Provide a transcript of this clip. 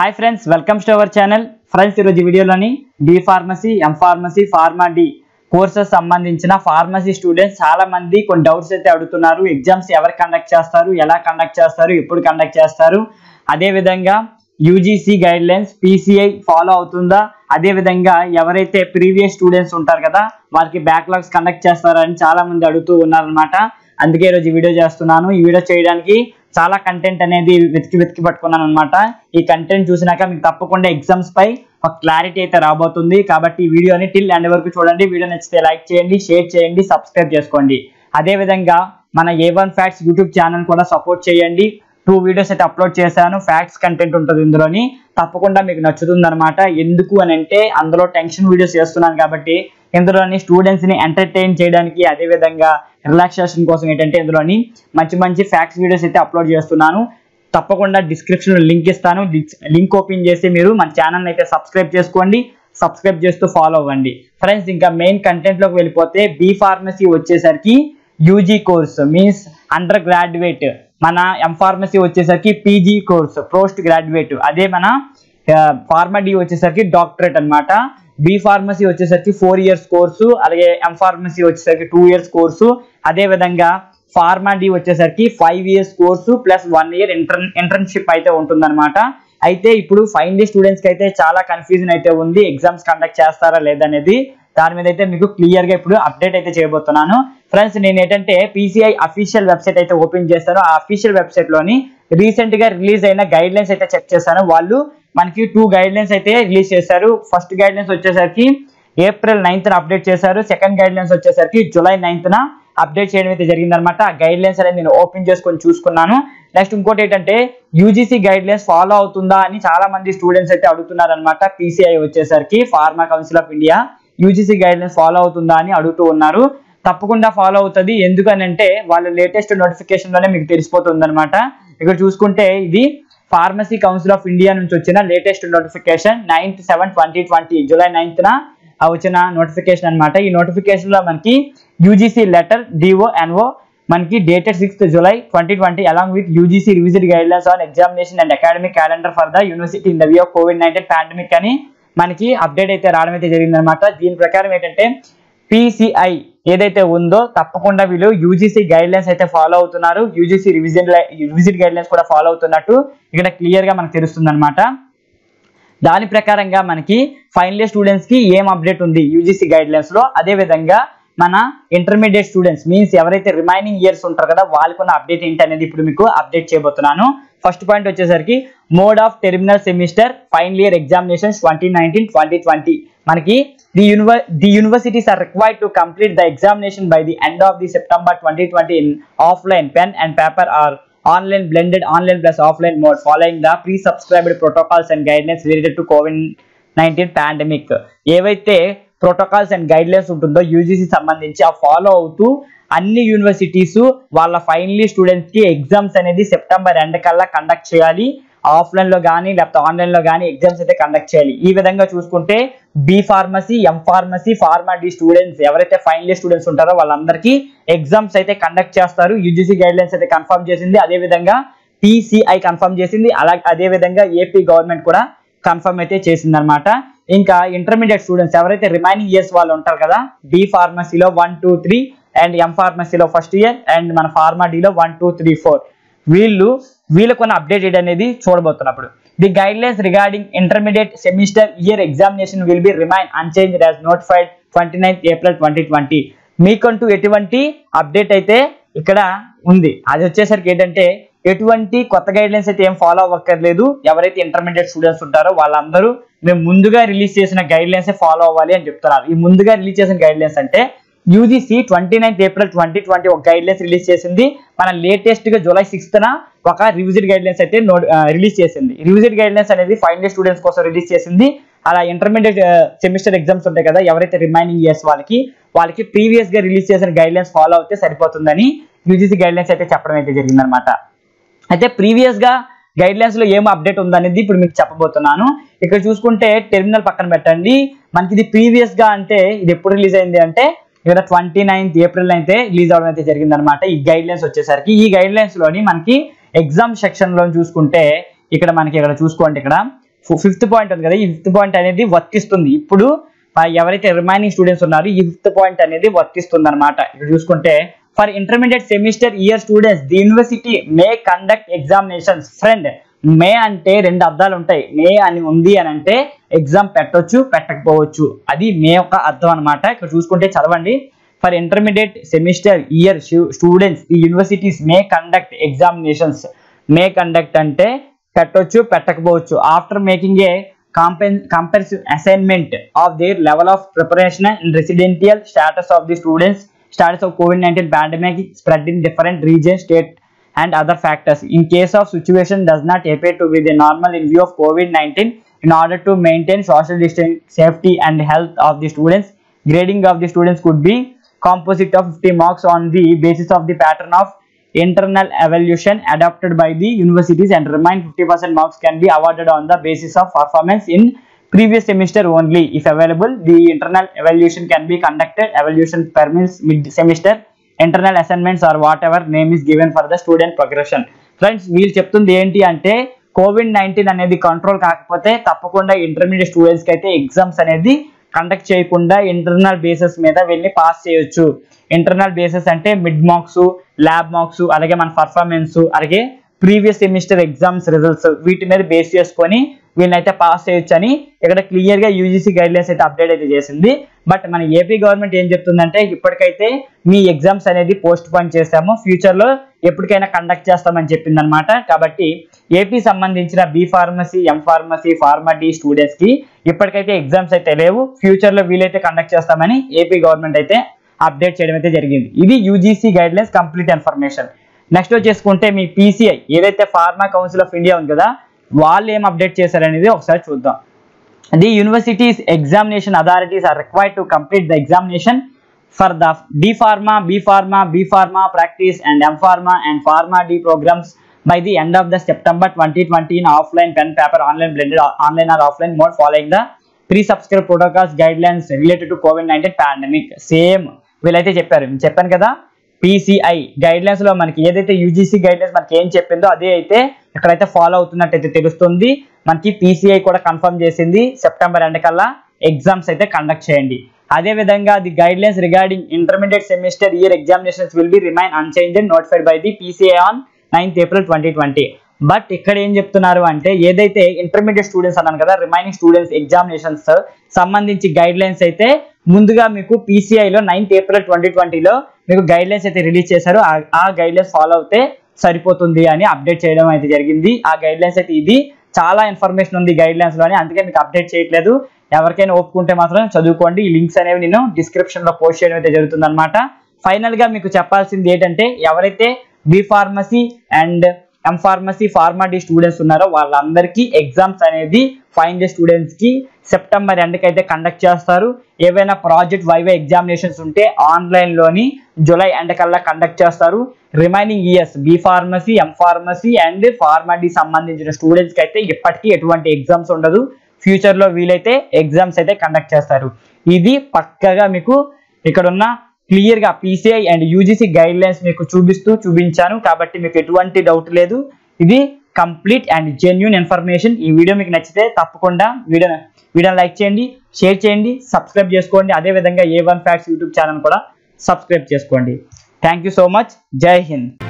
Hi friends welcome to our channel friends इरोजी video लोनी D pharmacy M pharmacy pharma D courses संबंधिंचिन pharmacy students चाला मंदी कोई डाउट्स अयिते अडुगुतारू एग्जाम्स एवर कंडक्ट चेस्तारू एला कंडक्ट चेस्तारू एप्पुडु कंडक्ट चेस्तारू अदे विधंगा UGC guidelines PCI follow अवुतुंदा अदे विधंगा एवरैते प्रीवियस स्टूडेंट्स उंटारू कदा वारिकि बैकलॉग्स कंडक्ट चेस्तारनि चाला मंदी अडुगुतू उन्नारन्नमाट अंदुके ई रोजु वीडियो चेस्तुन्नानु ई वीडियो चेयडानिकि చాలా కంటెంట్ అనేది వెతికి పట్టుకున్నాను అన్నమాట। ఈ కంటెంట్ చూసినాక మీకు తప్పకుండా ఎగ్జామ్స్ పై ఒక క్లారిటీ అయితే రాబోతుంది కాబట్టి ఈ వీడియోని టిల్ ఎండ్ వరకు చూడండి। వీడియో నచ్చితే లైక్ చేయండి, షేర్ చేయండి, సబ్స్క్రైబ్ చేసుకోండి। అదే విధంగా మన A1 ఫ్యాక్ట్స్ యూట్యూబ్ ఛానల్ కూడా సపోర్ట్ చేయండి। 2 వీడియోస్ అయితే అప్లోడ్ చేశాను, ఫ్యాక్ట్స్ కంటెంట్ ఉంటుంది ఇందులోని, తప్పకుండా మీకు నచ్చుతుందన్నమాట। ఎందుకు అని అంటే అందులో టెన్షన్ వీడియోస్ చేస్తున్నాను కాబట్టి ఇందులోని స్టూడెంట్స్ ని ఎంటర్టైన్ చేయడానికి అదే విధంగా రిలాక్సేషన్ కోసం ఏంటంటే ఇందులోని మంచి మంచి ఫ్యాక్ట్స్ వీడియోస్ అయితే అప్లోడ్ చేస్తున్నాను। తప్పకుండా డిస్క్రిప్షన్ లో లింక్ ఇస్తాను, లింక్ ఓపెన్ చేసి మీరు మన ఛానల్ అయితే సబ్స్క్రైబ్ చేసుకోండి, సబ్స్క్రైబ్ చేస్తూ ఫాలో అవ్వండి। ఫ్రెండ్స్ ఇంకా మెయిన్ కంటెంట్ లోకి వెళ్ళిపోతే బి ఫార్మసీ వచ్చేసరికి UG course means undergraduate, మన ఎం ఫార్మసీ వచ్చేసరికి పీజీ కోర్సు పోస్ట్ గ్రాడ్యుయేట్, అదే మన ఫార్మా-D వచ్చేసరికి డాక్టరేట్ అన్నమాట। बी फार्मसी వచ్చేసరికి 4 ఇయర్స్ కోర్సు, అలాగే ఎం ఫార్మసీ వచ్చేసరికి 2 ఇయర్స్ కోర్సు, అదే విధంగా ఫార్మా-D వచ్చేసరికి 5 years course plus 1 year internship అయితే ఉంటుందన్నమాట। అయితే ఇప్పుడు ఫైనల్ స్టూడెంట్స్ కి అయితే చాలా కన్ఫ్యూజన్ అయితే ఉంది ఎగ్జామ్స్ కండక్ట్ చేస్తారా లేదనేది, దాని మీద అయితే మీకు క్లియర్ గా ఇప్పుడు అప్డేట్ అయితే చేయబోతున్నాను। ఫ్రెండ్స్ నేను ఏంటంటే PCI అఫీషియల్ వెబ్సైట్ అయితే ఓపెన్ చేస్తాను, ఆ అఫీషియల్ వెబ్సైట్ లోని రీసెంట్ గా రిలీజ్ అయిన గైడ్ లైన్స్ అయితే చెక్ చేశాను। వాళ్ళు మనకి 2 గైడ్ లైన్స్ అయితే రిలీజ్ చేశారు। ఫస్ట్ గైడ్ లైన్స్ వచ్చేసరికి April 9th అప్డేట్ చేశారు, సెకండ్ గైడ్ లైన్స్ వచ్చేసరికి July 9th అప్డేట్ చేయడం అయితే జరిగింది అనమాట। ఆ గైడ్ లైన్స్ అనేది నేను ఓపెన్ చేసుకొని చూసుకున్నాను। నెక్స్ట్ ఇంకోటి ఏంటంటే UGC గైడ్ లైన్స్ ఫాలో అవుతుందా అని చాలా మంది స్టూడెంట్స్ అయితే అడుగుతున్నారు అనమాట। PCI వచ్చేసరికి pharma council of India UGC guidelines follow అవుతుందా అని అడుగుతూ ఉన్నారు। తప్పకుండా ఫాలో అవుతుంది, ఎందుకనంటే వాళ్ళ లేటెస్ట్ నోటిఫికేషన్ లోనే మీకు తెలిసిపోతుంది అనమాట। ఇక్కడ చూసుకుంటే ఇది फार्मसी कौंसिल ऑफ इंडिया నుంచి వచ్చిన లేటెస్ట్ నోటిఫికేషన్ 9/7/2020 July 9th వచ్చిన నోటిఫికేషన్ అన్నమాట। ఈ నోటిఫికేషన్ లో మనకి యూజీసీ లెటర్ DO NO మనకి dated 6th July 2020 along with UGC revised guidelines on examination and academic calendar for the university in the view of COVID-19 pandemic అని మనకి update అయితే రావడం అయితే జరిగింది అన్నమాట। దీని ప్రకారం ఏంటంటే PCI ఏదైతే ఉందో తప్పకుండా వీళ్ళు యూజీసీ గైడ్ లైన్స్ అయితే ఫాలో అవుతున్నారు, యూజీసీ రివిజిట్ గైడ్ లైన్స్ కూడా ఫాలో అవుతున్నట్టు ఇక్కడ క్లియర్ గా మనకు తెలుస్తుంది అనమాట। దాని ప్రకారంగా మనకి ఫైనల్ ఇయర్ స్టూడెంట్స్ కి ఏం అప్డేట్ ఉంది యూజీసీ గైడ్ లైన్స్ లో, అదే విధంగా మన ఇంటర్మీడియట్ స్టూడెంట్స్ మీన్స్ ఎవరైతే రిమైనింగ్ ఇయర్స్ ఉంటారు కదా వాళ్ళకున్న అప్డేట్ ఏంటి అనేది ఇప్పుడు మీకు అప్డేట్ చేయబోతున్నాను। ఫస్ట్ పాయింట్ వచ్చేసరికి mode of terminal semester final year examinations 2019-2020 మనకి the universities are required to complete the examination by the end of the September 2020 in offline pen and paper or online blended online plus offline mode following the pre-subscribed protocols and guidelines related to COVID-19 pandemic. ఏవైతే protocols and guidelines ఉంటుందో UGC సంబంధించి ఆ follow అవుతూ అన్ని universities వాళ్ళ final students కి exams అనేది September 2 కల్లా కండక్ట్ చేయాలి, ఆఫ్లైన్ లో కానీ లేకపోతే ఆన్లైన్ లో కానీ ఎగ్జామ్స్ అయితే కండక్ట్ చేయాలి। ఈ విధంగా చూసుకుంటే B pharmacy M pharmacy ఫార్మా-D students ఎవరైతే ఫైనల్ ఇయర్ స్టూడెంట్స్ ఉంటారో వాళ్ళందరికీ ఎగ్జామ్స్ అయితే కండక్ట్ చేస్తారు, యూజీసీ గైడ్ లైన్స్ అయితే కన్ఫర్మ్ చేసింది, అదే విధంగా PCI కన్ఫర్మ్ చేసింది, అలాగే అదే విధంగా AP గవర్నమెంట్ కూడా కన్ఫర్మ్ అయితే చేసింది అనమాట। ఇంకా ఇంటర్మీడియట్ స్టూడెంట్స్ ఎవరైతే రిమైనింగ్ ఇయర్స్ వాళ్ళు ఉంటారు కదా బి ఫార్మసీలో 1, 2, 3 అండ్ ఎం ఫార్మసీలో ఫస్ట్ ఇయర్ అండ్ మన ఫార్మా-Dలో 1, 2, 3, 4 వీళ్ళకున్న అప్డేట్ అనేది చూడబోతున్నప్పుడు the guidelines regarding intermediate semester year examination will be remain unchanged as notified 29th April 2020 మీకంటూ ఎటువంటి అప్డేట్ అయితే ఇక్కడ ఉంది। అది వచ్చేసరికి ఏంటంటే ఎటువంటి కొత్త గైడ్ లైన్స్ అయితే ఏం ఫాలో అవ్వక్కర్లేదు, ఎవరైతే ఇంటర్మీడియట్ స్టూడెంట్స్ ఉంటారో వాళ్ళందరూ మేము ముందుగా రిలీజ్ చేసిన గైడ్ లైన్స్ ఫాలో అవ్వాలి అని చెప్తున్నారు। ఈ ముందుగా రిలీజ్ చేసిన గైడ్ లైన్స్ అంటే యూజీసీ 29th April 2020 ఒక గైడ్ లైన్స్ రిలీజ్ చేసింది, మన లేటెస్ట్ గా July 6th ఒక రివిజిట్ గైడ్ లైన్స్ అయితే రిలీజ్ చేసింది। రివిజిట్ గైడ్ లైన్స్ అనేది ఫైనల్ స్టూడెంట్స్ కోసం రిలీజ్ చేసింది, అలా ఇంటర్మీడియట్ సెమిస్టర్ ఎగ్జామ్స్ ఉంటాయి కదా ఎవరైతే రిమైనింగ్ ఇయర్స్ వాళ్ళకి ప్రీవియస్ గా రిలీజ్ చేసిన గైడ్ లైన్స్ ఫాలో అయితే సరిపోతుందని యూజీసీ గైడ్ లైన్స్ అయితే చెప్పడం అయితే జరిగింది అనమాట। అయితే ప్రీవియస్ గా గైడ్ లైన్స్ లో ఏం అప్డేట్ ఉందనేది ఇప్పుడు మీకు చెప్పబోతున్నాను। ఇక్కడ చూసుకుంటే టెర్మినల్ పక్కన పెట్టండి, మనకి ఇది ప్రీవియస్ గా అంటే ఇది ఎప్పుడు రిలీజ్ అయింది అంటే ఇక్కడ 29th April అయితే రిలీజ్ అవడం అయితే జరిగింది అనమాట। ఈ గైడ్ లైన్స్ వచ్చేసరికి ఈ గైడ్ లైన్స్ లోని మనకి ఎగ్జామ్ సెక్షన్ లో చూసుకుంటే ఇక్కడ మనకి ఇక్కడ చూసుకోండి ఇక్కడ ఫిఫ్త్ పాయింట్ ఉంది కదా, ఈ ఫిఫ్త్ పాయింట్ అనేది వర్తిస్తుంది. ఇప్పుడు ఎవరైతే రిమైనింగ్ స్టూడెంట్స్ ఉన్నారో ఈ ఫిఫ్త్ పాయింట్ అనేది వర్తిస్తుంది అనమాట. ఇక్కడ చూసుకుంటే for intermediate semester year students the university may conduct examinations. Friend, may అంటే రెండు అర్థాలు ఉంటాయి. మే అని ఉంది అని అంటే ఎగ్జామ్ పెట్టొచ్చు, పెట్టకపోవచ్చు, అది మే యొక్క అర్థం అనమాట. ఇక్కడ చూసుకుంటే చదవండి, for intermediate semester year students the universities may conduct examinations. May conduct అంటే పెట్టొచ్చు, పెట్టకపోవచ్చు. After making a comparative assignment of their level of preparation and residential status of the students, status of COVID-19 pandemic spread in different regions, state and other factors. In case of situation does not appear to be the normal in view of COVID-19, in order to maintain social distance, safety and health of the students, grading of the students could be composite of 50 marks on the basis of the pattern of internal evaluation adopted by the universities, and remain 50% marks can be awarded on the basis of performance in previous semester only. If available, the internal evaluation can be conducted. Evaluation permits mid semester. Internal assignments or whatever name is given for the student progression. Friends, వీళ్ళు చెప్తుంది ఏంటి అంటే COVID-19 అనేది control కాకపోతే తప్పకుండా intermediate students కి అయితే exams అనేది కండక్ట్ చేయకుండా ఇంటర్నల్ బేసెస్ మీద వెళ్ళి పాస్ చేయొచ్చు. ఇంటర్నల్ బేసెస్ అంటే మిడ్ మార్క్స్, ల్యాబ్ మార్క్స్, అలాగే మన పర్ఫార్మెన్స్, అలాగే ప్రీవియస్ సెమిస్టర్ ఎగ్జామ్స్ రిజల్ట్స్, వీటి మీద బేస్ చేసుకొని వీళ్ళనైతే పాస్ చేయొచ్చు అని ఇక్కడ క్లియర్ గా యూజీసీ గైడ్ లైన్స్ అయితే అప్డేట్ అయితే చేసింది. బట్ మన ఏపీ గవర్నమెంట్ ఏం చెప్తుందంటే ఇప్పటికైతే మీ ఎగ్జామ్స్ అనేది పోస్ట్ పోన్ చేస్తాము, ఫ్యూచర్ లో ఎప్పటికైనా కండక్ట్ చేస్తామని చెప్పింది అనమాట. కాబట్టి ఏపీ సంబంధించిన B-Pharmacy, M-Pharmacy, Pharma-D స్టూడెంట్స్ కి ఇప్పటికైతే ఎగ్జామ్స్ అయితే లేవు, ఫ్యూచర్ లో వీలైతే కండక్ట్ చేస్తామని ఏపీ గవర్నమెంట్ అయితే అప్డేట్ చేయడం అయితే జరిగింది. ఇది UGC guidelines complete information. Next వచ్చేసుకుంటే మీ PCI ఏదైతే ఫార్మా కౌన్సిల్ ఆఫ్ ఇండియా ఉంది కదా, వాళ్ళు ఏం అప్డేట్ చేశారనేది ఒకసారి చూద్దాం. The universities examination authorities are required to complete the examination for the D-Pharma, B-Pharma, B-Pharma practice and M-Pharma and Pharma-D programs by the end of the September 2020 in offline pen paper online blended online or offline mode following the pre subscribe protocols guidelines related to COVID-19 pandemic. Same వీళ్ళైతే చెప్పారు, చెప్పాను కదా PCI guide lines లో మనకి ఏదైతే UGC guide lines మనకి ఏం చెప్పిందో అదే అయితే ఇక్కడైతే ఫాలో అవుతున్నట్టయితే తెలుస్తుంది. మనకి PCI కూడా కన్ఫర్మ్ చేసింది September 2 కల్లా ఎగ్జామ్స్ అయితే కండక్ట్ చేయండి. అదే విధంగా the guidelines regarding intermediate semester year examinations will be remain unchanged and notified by the PCI on 9th April 2020. But ఇక్కడ ఏం చెప్తున్నారు అంటే ఏదైతే ఇంటర్మీడియట్ స్టూడెంట్స్ అన్నాను కదా, రిమైనింగ్ స్టూడెంట్స్ ఎగ్జామినేషన్స్ సంబంధించి గైడ్ లైన్స్ అయితే ముందుగా మీకు PCIలో 9th April 2020లో మీకు గైడ్ లైన్స్ అయితే రిలీజ్ చేశారు. ఆ గైడ్ లైన్స్ ఫాలో అవుతే సరిపోతుంది అని అప్డేట్ చేయడం అయితే జరిగింది. ఆ గైడ్ లైన్స్ అయితే ఇది చాలా ఇన్ఫర్మేషన్ ఉంది గైడ్ లైన్స్ లోనే, అందుకే మీకు అప్డేట్ చేయట్లేదు. ఎవరికైనా ఒప్పుకుంటే మాత్రం చదువుకోండి. ఈ లింక్స్ అనేవి నేను డిస్క్రిప్షన్ లో పోస్ట్ చేయడం అయితే జరుగుతుంది అనమాట. ఫైనల్ గా మీకు చెప్పాల్సింది ఏంటంటే ఎవరైతే B-Pharmacy and M-Pharmacy, Pharma-D students ఉన్నారో వాళ్ళందరికీ ఎగ్జామ్స్ అనేది ఫైనల్ ఇయర్ స్టూడెంట్స్ కి September 2 కి అయితే కండక్ట్ చేస్తారు. ఏవైనా ప్రాజెక్ట్ వైవా ఎగ్జామినేషన్స్ ఉంటే ఆన్లైన్ లోని July 2 కల్లా కండక్ట్ చేస్తారు. Remaining years B-Pharmacy, M-Pharmacy and Pharma-D సంబంధించిన స్టూడెంట్స్ కి అయితే ఇప్పటికీ ఎటువంటి ఎగ్జామ్స్ ఉండదు, ఫ్యూచర్ లో వీలైతే ఎగ్జామ్స్ అయితే కండక్ట్ చేస్తారు. ఇది పక్కగా మీకు ఇక్కడున్న క్లియర్ గా PCI and UGC guidelines మీకు చూపించాను కాబట్టి మీకు ఎటువంటి డౌట్ లేదు. ఇది కంప్లీట్ అండ్ జెన్యూన్ ఇన్ఫర్మేషన్. ఈ వీడియో మీకు నచ్చితే తప్పకుండా వీడియోని లైక్ చేయండి, షేర్ చేయండి, సబ్స్క్రైబ్ చేసుకోండి. అదే విధంగా A1 Facts YouTube ఛానల్ కూడా సబ్స్క్రైబ్ చేసుకోండి. Thank you so much. Jai Hind.